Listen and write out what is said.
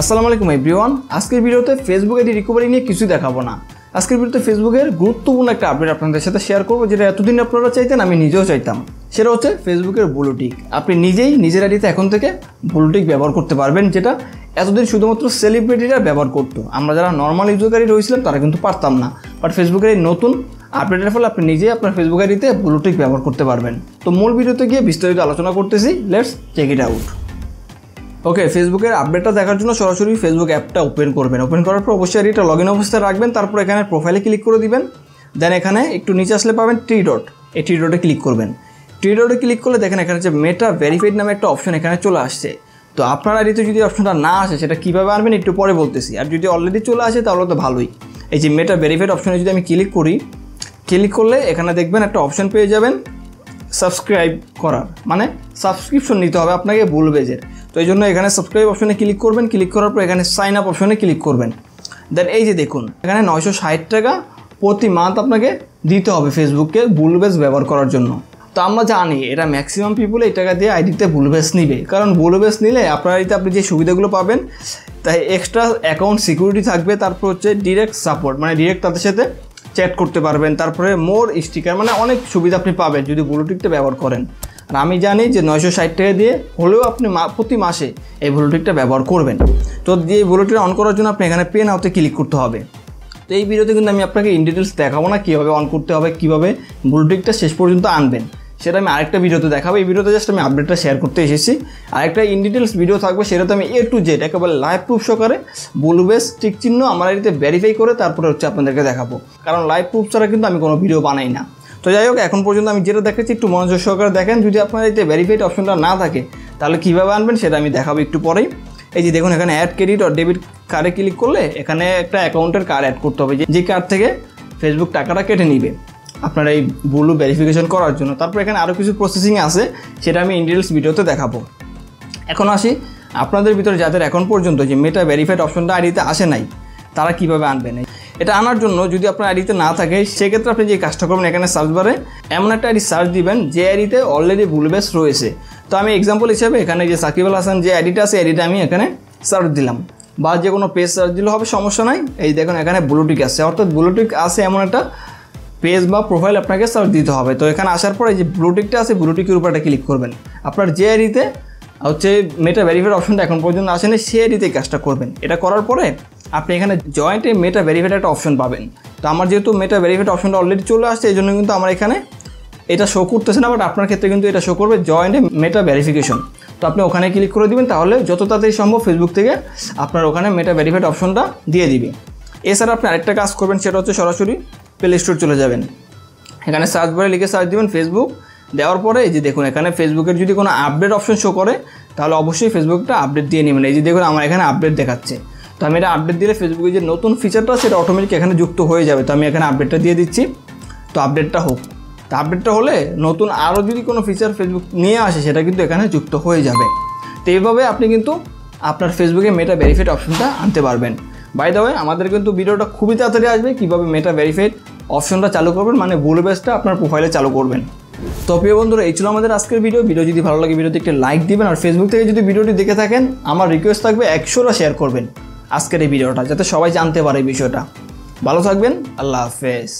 আসসালামু আলাইকুম एवरीवन। আজকের ভিডিওতে ফেসবুক আইডি রিকভারি নিয়ে কিছু দেখাবো না। আজকের ভিডিওতে ফেসবুকের গুরুত্বপূর্ণ একটা আপডেট আপনাদের সাথে শেয়ার করব, যেটা এতদিন আপনারা চাইতেন, আমি নিজেও চাইতাম। সেটা হচ্ছে ফেসবুকের ব্লু টিক। আপনি নিজেই নিজের আইডিতে এখন থেকে ব্লু টিক ব্যবহার করতে পারবেন, যেটা এতদিন শুধুমাত্র সেলিব্রিটিরা ব্যবহার করতো। আমরা যারা নর্মাল ইউজারকারী রয়েছিলাম তারা কিন্তু পারতাম না, বাট ফেসবুকের এই নতুন আপডেটের ফলে আপনি নিজেই আপনার ফেসবুক আইডিতে ব্লু টিক ব্যবহার করতে পারবেন। তো মূল ভিডিওতে গিয়ে বিস্তারিত আলোচনা করতেছি, let's check it out. Okay, ফেসবুকের আপডেটটা দেখার জন্য সরাসরি ফেসবুক অ্যাপটা ওপেন করবেন। ওপেন করার পর অবশ্যই আইডিটা লগ ইন অবস্থায় রাখবেন, তারপর এখানে প্রোফাইলে ক্লিক করে দিবেন। দেন এখানে একটু নিচে আসলে পাবেন ট্রি ডট, এই ট্রি ডটে ক্লিক করবেন। ট্রি ডটে ক্লিক করলে দেখেন এখানে যে মেটা ভেরিফাইড নামে একটা অপশন এখানে চলে আসছে। তো আপনার আইডিতে যদি অপশনটা না আসে সেটা কীভাবে আনবেন একটু পরে বলতেছি, আর যদি অলরেডি চলে আসে তাহলে তো ভালোই। এই যে মেটা ভেরিফাইড অপশনে যদি আমি ক্লিক করি, ক্লিক করলে এখানে দেখবেন একটা অপশন পেয়ে যাবেন সাবস্ক্রাইব করার, মানে সাবস্ক্রিপশন নিতে হবে আপনাকে ব্লু পেজের। তো এই জন্য এখানে সাবস্ক্রাইব অপশনে ক্লিক করবেন। ক্লিক করার পর এখানে সাইন আপ অপশনে ক্লিক করবেন। দেন এই যে দেখুন এখানে 960 টাকা প্রতি মান্থ আপনাকে দিতে হবে ফেসবুককে ব্লু পেজ ব্যবহার করার জন্য। তো আমরা জানি এটা ম্যাক্সিমাম পিপুল এই টাকা দিয়ে আইডিতে ব্লু পেজ নিবে, কারণ ব্লু পেজ নিলে আপনার আইডিতে আপনি যে সুবিধাগুলো পাবেন, তাই এক্সট্রা অ্যাকাউন্ট সিকিউরিটি থাকবে, তারপর হচ্ছে ডিরেক্ট সাপোর্ট, মানে ডিরেক্ট তাদের সাথে চ্যাট করতে পারবেন, তারপরে মোর স্টিকার, মানে অনেক সুবিধা আপনি পাবেন যদি ব্লু টিকটা ব্যবহার করেন। আর আমি জানি যে 960 টাকা দিয়ে হলেও আপনি প্রতি মাসে এই ব্লু টিকটা ব্যবহার করবেন। তো যে ব্লু টিকটা অন করার জন্য আপনি এখানে পে নাওতে ক্লিক করতে হবে। তো এই ভিডিওতে কিন্তু আমি আপনাকে ইন ডিটেলস দেখাবো না কীভাবে অন করতে হবে, কীভাবে ব্লু টিকটা শেষ পর্যন্ত আনবেন, সেটা আমি আরেকটা ভিডিওতে দেখাবো। এই ভিডিওতে জাস্ট আমি আপডেটটা শেয়ার করতে এসেছি। আরেকটা ইন ডিটেলস ভিডিও থাকবে, সেটাতে আমি এ টু জেড একেবারে লাইভ প্রুফ সহকারে ব্লু পেজ টিক চিহ্ন আমার আইডিতে ভেরিফাই করে তারপরে হচ্ছে আপনাদেরকে দেখাবো, কারণ লাইভ প্রুফ ছাড়া কিন্তু আমি কোনো ভিডিও বানাই না। তো যাই হোক, এখন পর্যন্ত আমি যেটা দেখাচ্ছি একটু মনোযোগ সহকারে দেখেন। যদি আপনার এতে ভেরিফাইড অপশনটা না থাকে তাহলে কীভাবে আনবেন সেটা আমি দেখাবো একটু পরেই। এই যে দেখুন এখানে অ্যাড ক্রেডিট আর ডেবিট কার্ডে ক্লিক করলে এখানে একটা অ্যাকাউন্টের কার্ড অ্যাড করতে হবে, যে কার্ড থেকে ফেসবুক টাকাটা কেটে নিবে আপনার এই ব্লু ভেরিফিকেশন করার জন্য। তারপর এখানে আরও কিছু প্রসেসিং আছে, সেটা আমি ইন ডিটেলস ভিডিওতে দেখাবো। এখন আসি আপনাদের ভিতরে যাদের এখন পর্যন্ত যে মেটা ভেরিফাইড অপশনটা আইডিতে আসে নাই, তারা কীভাবে আনবেন। এটা আনার জন্য যদি আপনার আইডিতে না থাকে সেক্ষেত্রে আপনি যে কাজটা করবেন, এখানে সার্চ বারে এমন একটা আইডি সার্চ দিবেন যে আইডিতে অলরেডি ব্লু পেজ রয়েছে। তো আমি এক্সাম্পল হিসেবে এখানে যে সাকিব আল হাসান যে আইডিটা আছে, আইডিটা আমি এখানে সার্চ দিলাম, বা যে কোনো পেজ সার্চ দিলে হবে, সমস্যা নাই। এই দেখুন এখানে ব্লু টিক আসছে, অর্থাৎ ব্লু টিক আসে এমন একটা পেজ বা প্রোফাইল আপনাকে সার্চ দিতে হবে। তো এখানে আসার পরে যে ব্লু টিকটা আছে, ব্লু টিকের উপরটা ক্লিক করবেন। আপনার যে আইডিতে হচ্ছে মেটা ভেরিফাইড অপশনটা এখন পর্যন্ত আসেনি সেই আইডিতে কাজটা করবেন। এটা করার পরে আপনি এখানে জয়েন্টে মেটা ভেরিফাইড একটা অপশন পাবেন। তো আমার যেহেতু মেটা ভেরিফাইড অপশনটা অলরেডি চলে আসছে, এই জন্য কিন্তু আমার এখানে এটা শো করতেছে না, বাট আপনার ক্ষেত্রে কিন্তু এটা শো করবে জয়েন্টে মেটা ভেরিফিকেশন। তো আপনি ওখানে ক্লিক করে দিবেন, তাহলে যত তাড়াতাড়ি সম্ভব ফেসবুক থেকে আপনার ওখানে মেটা ভেরিফাইড অপশনটা দিয়ে দিবে। এছাড়া আপনি আরেকটা কাজ করবেন, সেটা হচ্ছে সরাসরি প্লে স্টোর চলে যাবেন। এখানে সার্চ বারে লিখে সার্চ দেবেন ফেসবুক, দেওয়ার পরে এই যে দেখুন এখানে ফেসবুকের যদি কোনো আপডেট অপশন শো করে তাহলে অবশ্যই ফেসবুকটা আপডেট দিয়ে নেবেন। এই যে দেখুন আমার এখানে আপডেট দেখাচ্ছে। তো আমি এটা আপডেট দিলে ফেসবুকে যে নতুন ফিচারটা সেটা অটোমেটিক এখানে যুক্ত হয়ে যাবে। তো আমি এখানে আপডেটটা দিয়ে দিচ্ছি, তো আপডেটটা হোক। তো আপডেটটা হলে নতুন আরও যদি কোনো ফিচার ফেসবুক নিয়ে আসে সেটা কিন্তু এখানে যুক্ত হয়ে যাবে। তো এইভাবে আপনি কিন্তু আপনার ফেসবুকে মেটা ভেরিফাইড অপশনটা আনতে পারবেন। বাই দ্য ওয়ে, আমাদের কিন্তু ভিডিওটা খুবই তাড়াতাড়ি আসবে কীভাবে মেটা ভেরিফাইড অপশনটা চালু করবেন, মানে ব্লু পেজটা আপনার প্রোফাইলে চালু করবেন। তো প্রিয় বন্ধুরা, এই ছিল আমাদের আজকের ভিডিও। ভিডিও যদি ভালো লাগে ভিডিওতে একটা লাইক দিবেন, আর ফেসবুক থেকে যদি ভিডিওটি দেখে থাকেন আমার রিকোয়েস্ট থাকবে 100টা শেয়ার করবেন আজকের এই ভিডিওটা, যাতে সবাই জানতে পারে এই বিষয়টা। ভালো থাকবেন, আল্লাহ হাফেজ।